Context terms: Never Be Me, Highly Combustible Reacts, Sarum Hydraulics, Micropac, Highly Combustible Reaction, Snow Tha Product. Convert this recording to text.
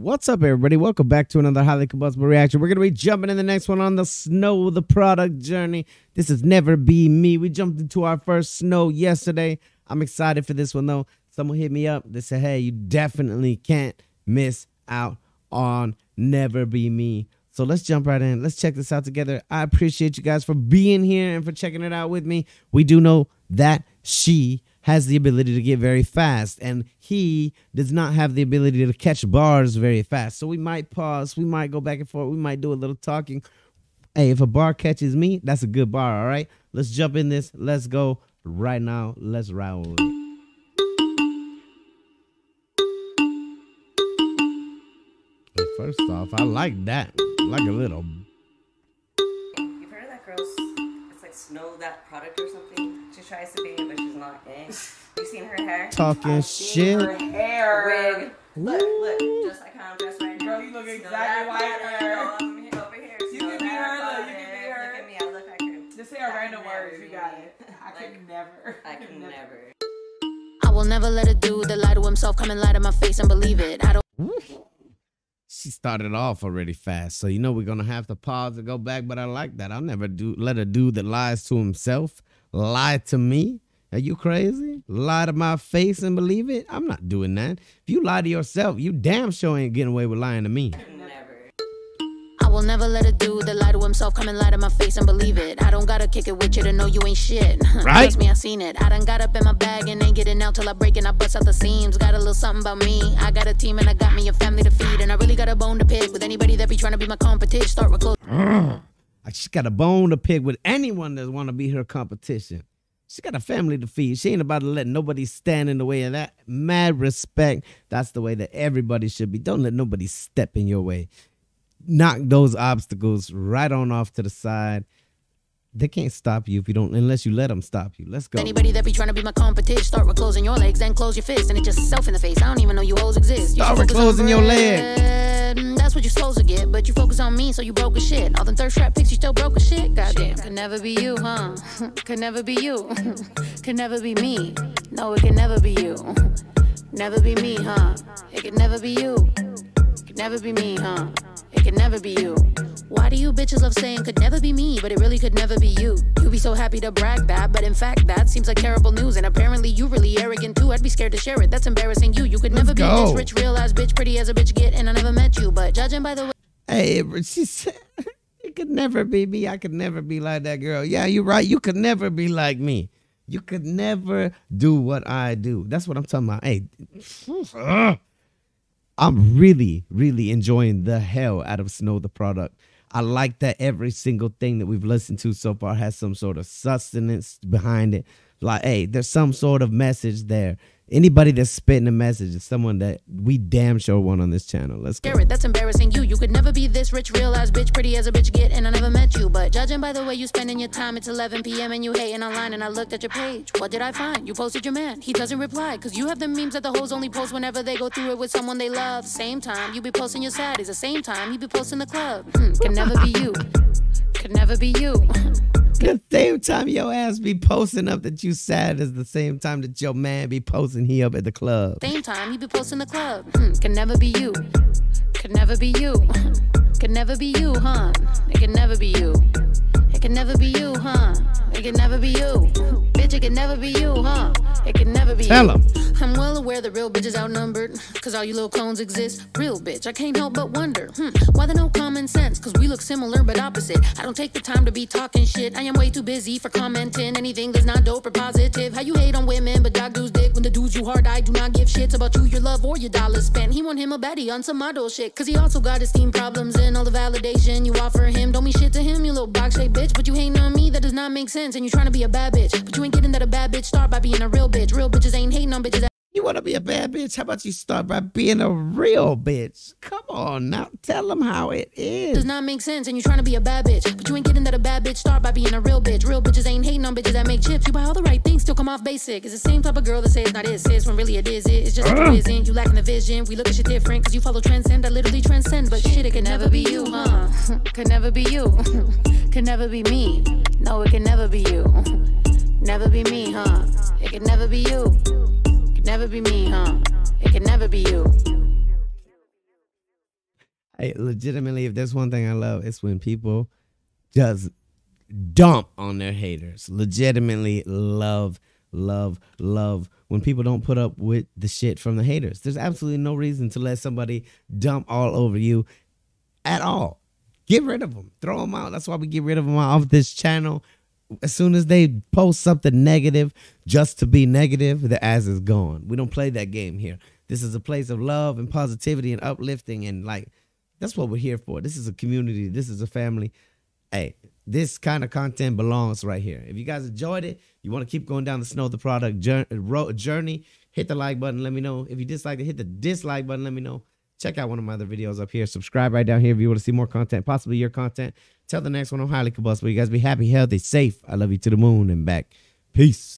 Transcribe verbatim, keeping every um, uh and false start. What's up, everybody? Welcome back to another Highly Combustible Reaction. We're going to be jumping in the next one on the Snow the Product journey. This is Never Be Me. We jumped into our first Snow yesterday. I'm excited for this one, though. Someone hit me up. They said, hey, you definitely can't miss out on Never Be Me. So let's jump right in. Let's check this out together. I appreciate you guys for being here and for checking it out with me. We do know that she has the ability to get very fast, and he does not have the ability to catch bars very fast. So we might pause, we might go back and forth, we might do a little talking. Hey, if a bar catches me, that's a good bar, all right? Let's jump in this. Let's go right now. Let's roll with it. First off, I like that. I like a little. You've heard of that girl's, it's like Snow That Product or something? She tries to be, but she's not gay. You seen her hair? Talking I've shit. Seen her hair. Wig. Look, look, just like how I'm dressed right now. Girl, you look exactly like her. Over here. You can be her, look, you can be her. Look at me, I look like her. Just say a random word, you got it. I could never. I could never. I will never let a dude that lie to himself come and lie to my face and believe it. I don't. She started off already fast, so you know we're gonna have to pause and go back, but I like that. I'll never do let a dude that lies to himself lie to me. Are you crazy? Lie to my face and believe it? I'm not doing that. If you lie to yourself, you damn sure ain't getting away with lying to me. Never. I will never let a dude that lie to himself come and lie to my face and believe it. I don't gotta kick it with you to know you ain't shit. Right? Trust me, I seen it. I done got up in my bag and ain't getting out till I break and I bust out the seams. Got a little something about me. I got a team and I got me a family to feed, and I really got a bone to pick with anybody that be trying to be my competition. Start with close. Mm. She's got a bone to pick with anyone that want to be her competition. She's got a family to feed. She ain't about to let nobody stand in the way of that. Mad respect. That's the way that everybody should be. Don't let nobody step in your way. Knock those obstacles right on off to the side. They can't stop you if you don't, unless you let them stop you. Let's go. Anybody that be trying to be my competition, start with closing your legs, then close your fists, and it just self in the face. I don't even know you hoes exist. You start with closing your legs. That's what you're supposed to get, but you focus on me, so you broke as shit. All them thirst trap pics, you still broke as shit. Goddamn, could never be you, huh? Could never be you. Could never be me. No, it could never be you. Never be me, huh? It could never be you. Could never be me, huh? It could never be you. Why do you bitches love saying could never be me, but it really could never be you? You be so happy to brag that, but in fact that seems like terrible news. And apparently you really arrogant too. I'd be scared to share it. That's embarrassing you. You could Let's never go. be this rich, real ass bitch, pretty as a bitch get, and I never met you. But judging by the way, hey, she said, it could never be me. I could never be like that girl. Yeah, you're right. You could never be like me. You could never do what I do. That's what I'm talking about. Hey. I'm really, really enjoying the hell out of Snow the Product. I like that every single thing that we've listened to so far has some sort of sustenance behind it. Like, hey, there's some sort of message there. Anybody that's spitting a message is someone that we damn sure want on this channel. Let's go. Garrett, that's embarrassing you. You could never be this rich, real ass bitch, pretty as a bitch get, and I never met you. But judging by the way you spending your time, it's eleven p m and you hating online, and I looked at your page. What did I find? You posted your man. He doesn't reply, because you have the memes that the hoes only post whenever they go through it with someone they love. Same time, you be posting your saddies. The same time, you be posting the club. Hmm, can never be you. Could never be you. The same time your ass be posting up that you sad is the same time that your man be posting he up at the club. Same time he be posting the club. Hmm, can never be you. Could never be you. Could never be you, huh? It could never be you. It could never be you, huh? It could never be you. Bitch, it could never be you, huh? It could never be Tell you. Tell him. I'm well aware the real bitch is outnumbered, because all you little clones exist. Real bitch, I can't help but wonder. Hmm, why the no common sense? Because we look similar but opposite. I don't take the time to be talking shit. I am way too busy for commenting anything that's not dope or positive. How you hate on women but got dudes dick when the dudes you hard I do not give shits about you, your love, or your dollars spent. He want him a baddie on some model shit, because he also got esteem problems and all the validation you offer him. Don't mean shit to him, you little box shaped bitch. But you hating on me, that does not make sense. And you trying to be a bad bitch, but you ain't getting that a bad bitch. Start by being a real bitch. Real bitches ain't hating on bitches. You want to be a bad bitch? How about you start by being a real bitch? Come on now, tell them how it is. Does not make sense, and you're trying to be a bad bitch, but you ain't getting that a bad bitch. Start by being a real bitch. Real bitches ain't hating on bitches that make chips. You buy all the right things, still come off basic. It's the same type of girl that says it's not it, sis, when really it is it. It's just like it isn't. You lacking the vision. We look at shit different, cause you follow trends and I literally transcend. But shit, it could never be you, huh? Could never be you. Could never be me. No, it could never be you. Never be me, huh? It could never be you. Never be me, huh? It can never be you. I legitimately, if there's one thing I love, it's when people just dump on their haters. Legitimately love, love, love when people don't put up with the shit from the haters. There's absolutely no reason to let somebody dump all over you at all. Get rid of them. Throw them out. That's why we get rid of them off this channel. As soon as they post something negative just to be negative, the ass is gone. We don't play that game here. This is a place of love and positivity and uplifting, and like, that's what we're here for. This is a community. This is a family. Hey, this kind of content belongs right here. If you guys enjoyed it, you want to keep going down the Snow the Product journey, hit the like button. Let me know. If you disliked it, hit the dislike button. Let me know. Check out one of my other videos up here. Subscribe right down here if you want to see more content, possibly your content. Till the next one, I'm Highly Combustible. You guys be happy, healthy, safe. I love you to the moon and back. Peace.